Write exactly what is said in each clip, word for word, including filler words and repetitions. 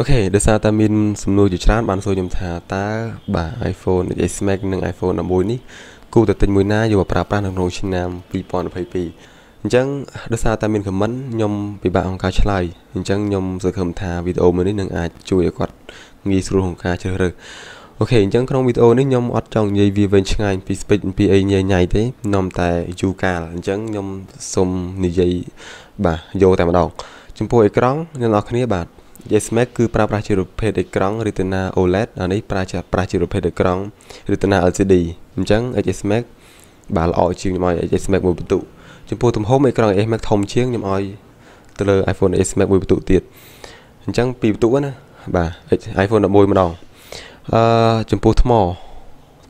Ok, để sao ta mình xung nuôi dự trán bạn số nhầm thả ta bà iPhone ích ét Max nâng iPhone mười bốn ní cụ tự tình mùi na dù bà bà bà nâng nông trên nam vì bọn phải bì chẳng để sao ta mình khẩm mắn nhầm vì bạn không khá chá lại chẳng nhầm sự khẩm thả video mới nâng ai chui ở quạt nghi sử dụng khá chơi rực. Ok, chẳng trong video này nhầm ọt trong dây vi vệnh ngay vì speech pê a nhẹ nhảy thế nằm tại dù cả chẳng nhầm xông như dây bà vô tại mặt đầu chúng tôi có nên là khá bạc ích ét Max cứ pra pra chế độ phê để cong Retina ô lét ở đây pra chế pra chế độ phê để cong Retina lờ xê đê chẳng ích ét Max bà lọ chiều nhầm ai ích ét Max một bút tụ chúng tôi thùng hốp mấy con ích ét Max thông chiếng nhầm ai từ iPhone ích ét Max một bút tụ tiệt chẳng pì bút tụ nữa bà iPhone mười mà đòn chúng tôi thmo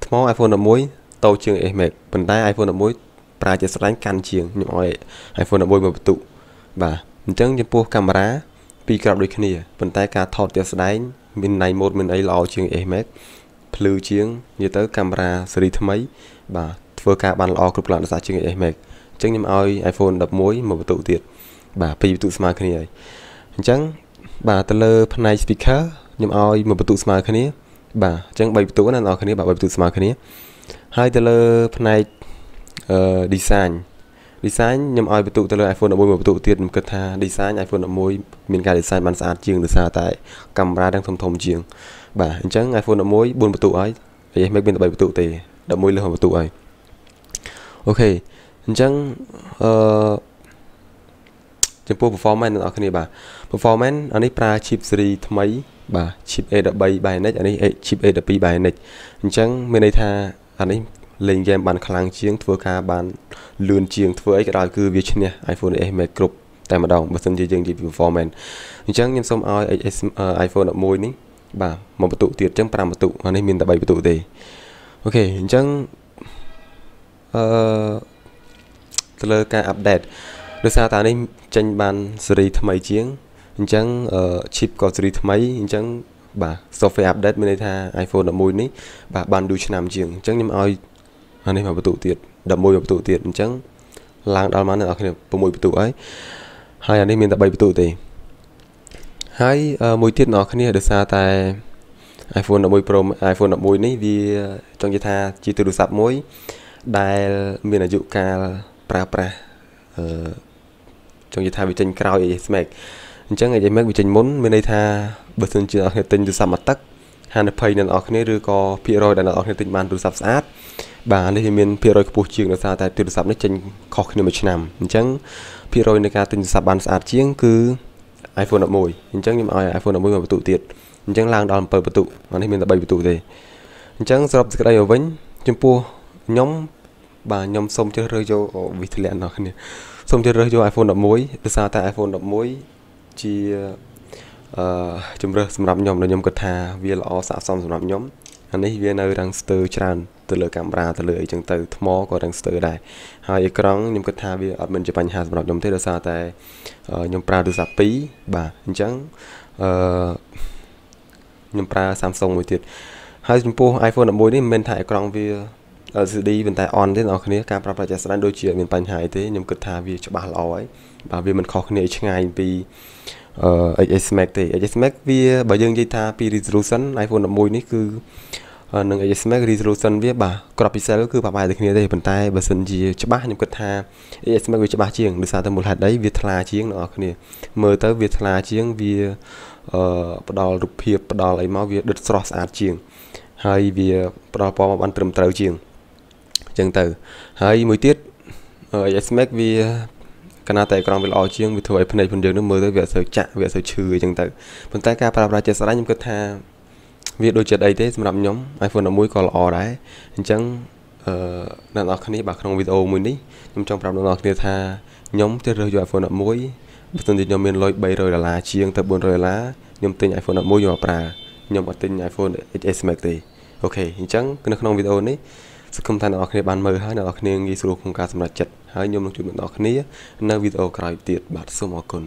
thmo iPhone mười tàu chiếng ích ét Max bên tai iPhone mười pra chế sánh can chiếng nhầm ai iPhone mười một bút tụ bà chẳng chúng tôi camera vì gặp đôi khi vận tay cả thọt tiết đánh mình này một mình ấy lo chuyện em hết lưu chiến như tới camera series thứ mấy và vừa cả bàn lo cực lặn ra chuyện em hết chẳng nhầm ai iPhone đập mối một tụ tiệt bà phi tụ smart cái này chẳng bà tele panel speaker nhầm ai một tụ smart cái này bà chẳng bảy tụ là nó cái này bà bảy tụ smart cái này hai tele panel design design nhầm ai bị tụ tele iPhone mười một tụ tiền cực tha design iPhone mười mình cả design bản sát chiêng được xa tại camera đang thông thông chiêng bà chẳng iPhone mười buồn một tụ ấy vậy mấy bên bảy tụ thì đã môi lừa một tụ ấy. Ok chẳng chẳng bộ performance ở cái này bà performance anh ấy pra chip series mấy bà chip A đã bay bài này anh ấy chip A đã bay bài này chẳng mình đây tha anh ấy lên game bàn kháng chiến thua ca bàn lươn chiến thua ấy cái đó cứ việc nha iPhone em mẹ cục tại mà đồng bất sân chơi chương trình performance chẳng nhân xong ai iPhone ở môi ní bà một tụ tiệt chẳng làm một tụ anh em mình đã bảy tụ thì ok chẳng tờ ca update được sao ta nên tranh bàn series thay chiến chẳng chip có series mấy chẳng bà software update mình đây tha iPhone ở môi ní bà bàn đuôi làm chuyện chẳng nhưng ai anh em mà tụ tiệt đập môi mà tụ tiệt chẳng lang đào mán ở cái này môi tụ ấy hai anh em mình đã bảy tụ thì hai môi tiệt nó cái này được xa tại iPhone mười Pro iPhone mười này vì trong cái tha chỉ từ được sắp mối đài mình là dụ ca pra pra trong cái tha bị tranh cao vậy smack chẳng ngày vậy mấy bị tranh muốn mình đây tha bớt hơn chưa cái tin từ sắp mặt tắt hai là pay nên ở cái này đưa co Piro đã ở cái tin bàn từ sắp sát bà này thì mình Piro của chiếng là sao tại từ sắp nó trên khó khi mà nằm chẳng Piro này cả tin sắp bàn sát chiếng cứ iPhone mười chẳng nhưng mà iPhone mười mà tụ tiệt chẳng lang đòn bờ tụ mà này mình là bảy tụ thì chẳng sắp cái đây ở vấn chấm pua nhóm bà nhóm xong chơi rơi vô vị thế lẽ nó này xong chơi rơi vô iPhone mười từ sao tại iPhone mười chỉ chúng ta sắm nắm nhóm là nhóm cật thà vì là ó sạp xong sắm nắm nhóm anh ấy vì nơi đang sờ tràn từ lưỡi camera từ lưỡi chân từ thmo có đang sờ đại hai cái răng nhóm cật thà vì ở mình chụp ảnh hà sắm nắm nhóm thế là sao tại nhóm pra được sạp pí bà chẳng nhóm pra Samsung mới thiệt hai chúng po iPhone là mối đấy mình thải cái răng vì ở đi vận tải on thế nào khi này camera phải chặt đôi chuyện mình ảnh hại thế nhóm cật thà vì cho bà lo ấy bà vì mình khó khi này ngay vì ích ét Max thì ích ét Max vì bà dương dây tha pi resolution iPhone mười này cứ nâng ích ét Max resolution với bà crop pixel cứ bà bài được như thế bàn tay bà sân gì cho bác những cái tha ích ét Max với cho bác chiếng được sao ta một hạt đấy việt là chiếng nó cái này mơ tới việt là chiếng vì đo rụp hiệp đo lấy máu việc được source art chiếng hay vì đo po ăn trầm trầu chiếng chân từ hay mười tiết ích ét Max vì cana tại còn việc lo chuyện việc thôi phần này phần đường nó mới tới việc sửa chạm việc sửa trừ chẳng tới phần tay ca para chơi sải nhưng cứ tha việc đôi chật đây thế làm nhóm iPhone là mũi còn lo đấy chẳng là nó khi này bà không video mình đi nhưng trong phần nó kia tha nhóm chơi rơi vào iPhone là mũi tuần thì nhóm mình lôi bay rồi là lá chiêng tập buồn rồi lá nhóm tin iPhone là mũi vào para nhóm mà tin iPhone ích ét Max thì ok chẳng cái nó không video đấy sự công thành ở cái bàn mờ hay là ở cái nghi số không ca sầm chật hãy nhôm được chuyện ở cái này nơi video cài tiệt bát số màu cồn.